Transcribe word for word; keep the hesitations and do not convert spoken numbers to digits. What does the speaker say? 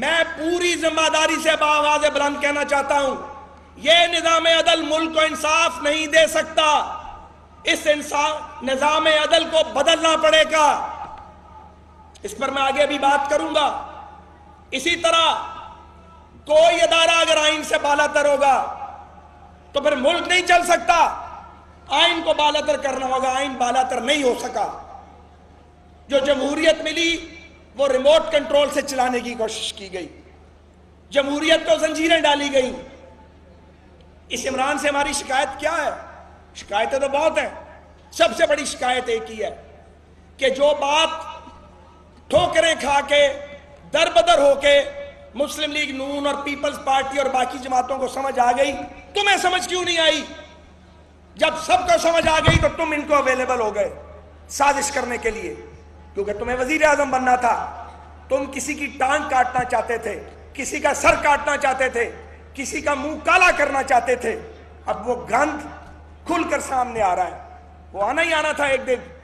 मैं पूरी जिम्मेदारी से बावाज़ बुलंद कहना चाहता हूं, यह निजाम अदल मुल्क को इंसाफ नहीं दे सकता। इस इंसान निजाम अदल को बदलना पड़ेगा। इस पर मैं आगे भी बात करूंगा। इसी तरह कोई अदारा अगर आइन से बालातर होगा तो फिर मुल्क नहीं चल सकता। आइन को बालातर करना होगा। आइन बालातर नहीं हो सका। जो जमहूरियत मिली वो रिमोट कंट्रोल से चलाने की कोशिश की गई। जमहूरियत को जंजीरें डाली गई। इस इमरान से हमारी शिकायत क्या है? शिकायतें तो बहुत हैं। सबसे बड़ी शिकायत एक ही है कि जो बात ठोकरें खा के दर बदर होके मुस्लिम लीग नून और पीपल्स पार्टी और बाकी जमातों को समझ आ गई, तुम्हें समझ क्यों नहीं आई? जब सबको समझ आ गई तो तुम इनको अवेलेबल हो गए साजिश करने के लिए, क्योंकि तुम्हें वजीर आजम बनना था। तुम किसी की टांग काटना चाहते थे, किसी का सर काटना चाहते थे, किसी का मुंह काला करना चाहते थे। अब वो गंध खुलकर सामने आ रहा है। वो आना ही आना था एक दिन।